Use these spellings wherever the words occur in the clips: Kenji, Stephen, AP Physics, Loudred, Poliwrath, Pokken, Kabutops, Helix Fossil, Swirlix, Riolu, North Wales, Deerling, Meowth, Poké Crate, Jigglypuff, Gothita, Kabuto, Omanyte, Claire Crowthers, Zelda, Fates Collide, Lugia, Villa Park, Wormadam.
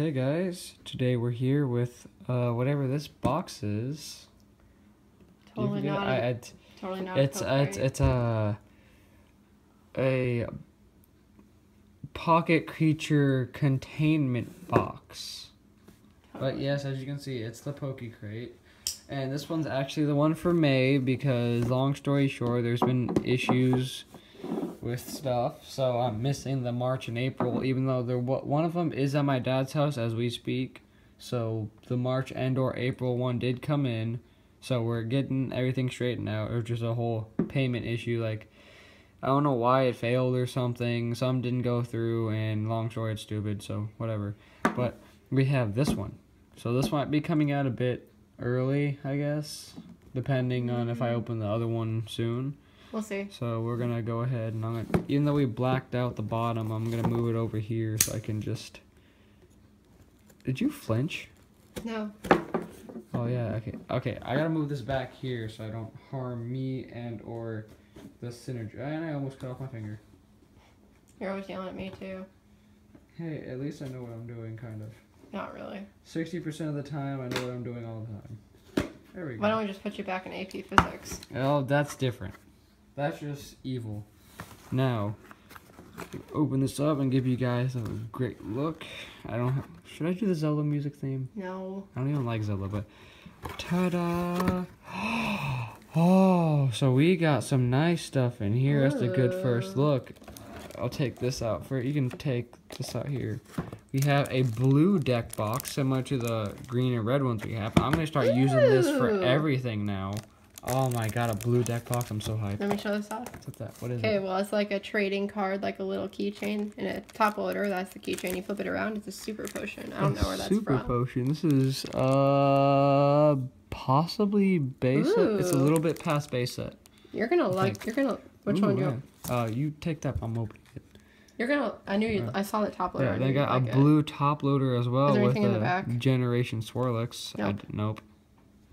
Hey guys, today we're here with whatever this box is. Totally not. It's a pocket creature containment box. Totally. But yes, as you can see, it's the Poké Crate, and this one's actually the one for May because, long story short, there's been issues with stuff, so I'm missing the March and April, even though one of them is at my dad's house as we speak. So the March and or April one did come in, so we're getting everything straightened out. Or just a whole payment issue, like I don't know why it failed or something. Some didn't go through, and long story, it's stupid, so whatever. But we have this one, so this might be coming out a bit early, I guess, depending on if I open the other one soon. We'll see. So we're going to go ahead, and I'm gonna, even though we blacked out the bottom, I'm going to move it over here so I can just... Did you flinch? No. Oh, yeah, okay. Okay, I got to move this back here so I don't harm me and or the synergy. And I almost cut off my finger. You're always yelling at me, too. Hey, at least I know what I'm doing, kind of. Not really. 60% of the time, I know what I'm doing all the time. There we go. Why don't we just put you back in AP Physics? Oh, that's different. That's just evil. Now, open this up and give you guys a great look. I don't have... Should I do the Zelda music theme? No. I don't even like Zelda, but... Ta-da! Oh, so we got some nice stuff in here. That's a good first look. I'll take this out for... You can take this out here. We have a blue deck box, similar to the green and red ones we have. I'm going to start using this for everything now. Oh my god, a blue deck box. I'm so hyped. Let me show this off. What's that? What is it? Okay, well, it's like a trading card, like a little keychain. In a top loader, that's the keychain. You flip it around, it's a super potion. I don't know where that's from. Super potion. This is, possibly base set. It's a little bit past base set. You're gonna like, you're gonna, which one do you want? You take that, I'm opening it. You're gonna, I knew you, I saw the top loader. Yeah, they got a blue top loader as well with a Generation Swirlix. Nope.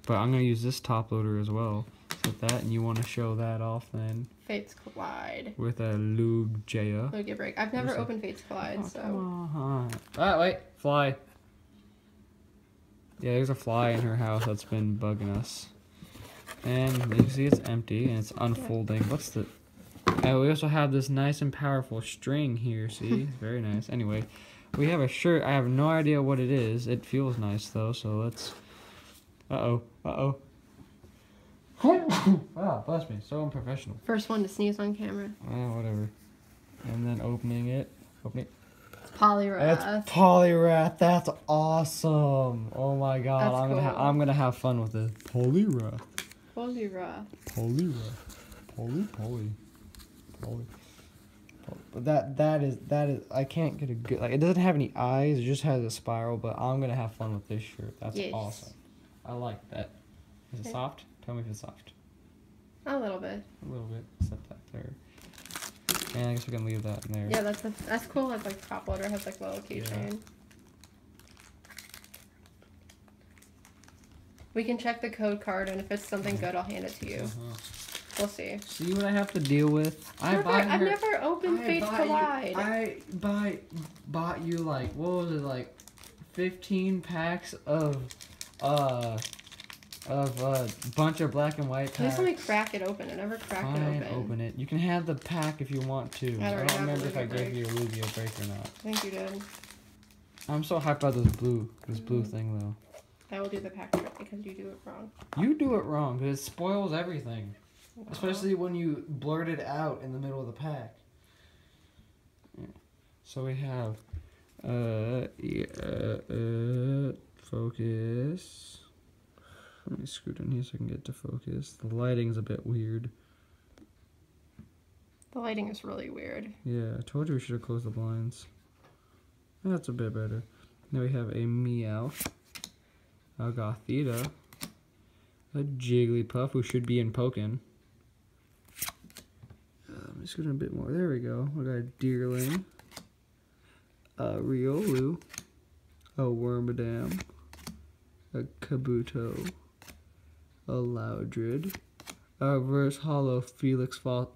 But I'm going to use this top loader as well. So that, and you want to show that off then. Fates Collide. With a Lugia. Lugia break. I've never opened Fates Collide, so. Ah, wait. Fly. Yeah, there's a fly in her house that's been bugging us. And you see it's empty and it's unfolding. Yeah. What's the... And we also have this nice and powerful string here, see? It's very nice. Anyway, we have a shirt. I have no idea what it is. It feels nice, though, so let's... Uh-oh. Uh-oh. Wow, bless me. So unprofessional. First one to sneeze on camera. Oh, whatever. And then opening it. Open it. It's Poliwrath. It's Poliwrath. That's awesome. Oh my god. That's I'm gonna have fun with this. Poliwrath. Poliwrath. Poliwrath. Poliwrath. But that is I can't get a good, like, it doesn't have any eyes, it just has a spiral, but I'm gonna have fun with this shirt. That's awesome. I like that. Is it soft? Tell me if it's soft. A little bit. A little bit. Set that there. And I guess we can leave that in there. Yeah, that's cool. It's like top loader has like little keychain. Yeah. We can check the code card, and if it's something good, I'll hand it to you. We'll see. See what I have to deal with? I've never opened Fates Collide. I bought you like, what was it, like 15 packs of... bunch of black and white packs. Just let me crack it open. I never cracked it open. Open it. You can have the pack if you want to. I don't remember if I gave you a Lugia break or not. I think you did. I'm so hyped about this blue thing though. I will do the pack trip because you do it wrong. You do it wrong because it spoils everything, especially when you blurt it out in the middle of the pack. Yeah. So we have, focus. Let me scoot in here so I can get to focus. The lighting's a bit weird. The lighting is really weird. Yeah, I told you we should have closed the blinds. That's a bit better. Now we have a Meowth, a Gothita, a Jigglypuff, who should be in Pokken. Let me scoot in a bit more. There we go. We got a Deerling, a Riolu, a Wormadam, a Kabuto, a Loudred, a reverse hollow Helix Fossil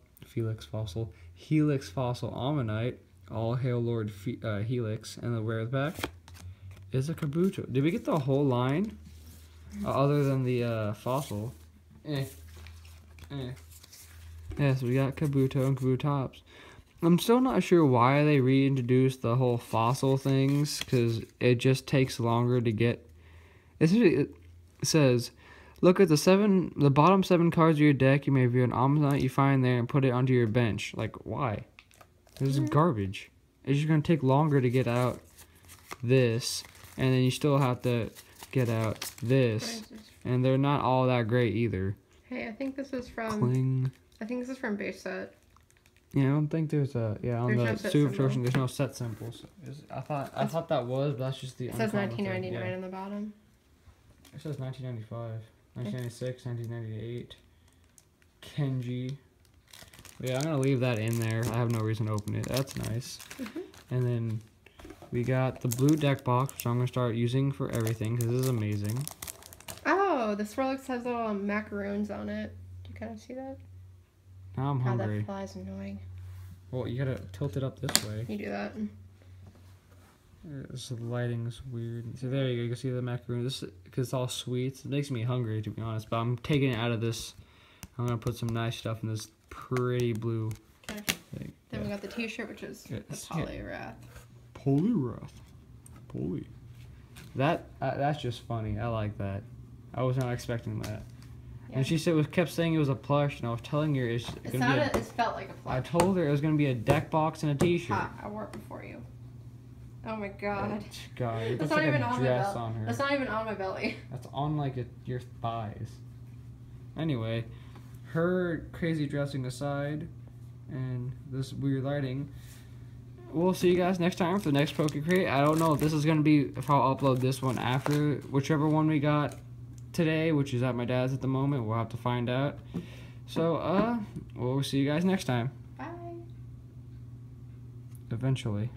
Omanyte, all hail Lord Helix, and the Wormadam, is a Kabuto. Did we get the whole line? Other than the fossil. Yeah, so we got Kabuto and Kabutops. I'm still not sure why they reintroduced the whole fossil things, because it just takes longer to get. It says, look at the bottom 7 cards of your deck. You may view an Omanyte you find there and put it onto your bench. Like, why? This is garbage. It's just going to take longer to get out this, and then you still have to get out this, and they're not all that great either. Hey, I think this is from... Cling. I think this is from base set. Yeah, I don't think there's a on there's the super version. There's no set symbol. So I thought that was, but that's just the. It says 1999 on the bottom. It says 1995, 1996, 1998. Kenji. Yeah, I'm gonna leave that in there. I have no reason to open it. That's nice. And then we got the blue deck box, which I'm gonna start using for everything because this is amazing. Oh, the Swirlix has little macaroons on it. Do you kind of see that? Now I'm hungry. Oh, that fly's annoying. Well, you gotta tilt it up this way. You do that. This lighting's weird. So there you go. You can see the macaroon. This, because it's all sweets. It makes me hungry, to be honest. But I'm taking it out of this. I'm gonna put some nice stuff in this pretty blue. Okay. Thing. Then we got the T-shirt, which is the Poliwrath. Poliwrath. That that's just funny. I like that. I was not expecting that. And she said kept saying it was a plush, and I was telling her it felt like a plush. I told her it was gonna be a deck box and a T-shirt. I wore it before you. Oh my god. Oh, god, it looks like a dress on her. That's not even on my belly. That's on like your thighs. Anyway, her crazy dressing aside, and this weird lighting. We'll see you guys next time for the next Poké Crate. I don't know if this is gonna be if I'll upload this one after whichever one we got today, which is at my dad's at the moment. We'll have to find out. So, we'll see you guys next time. Bye. Eventually.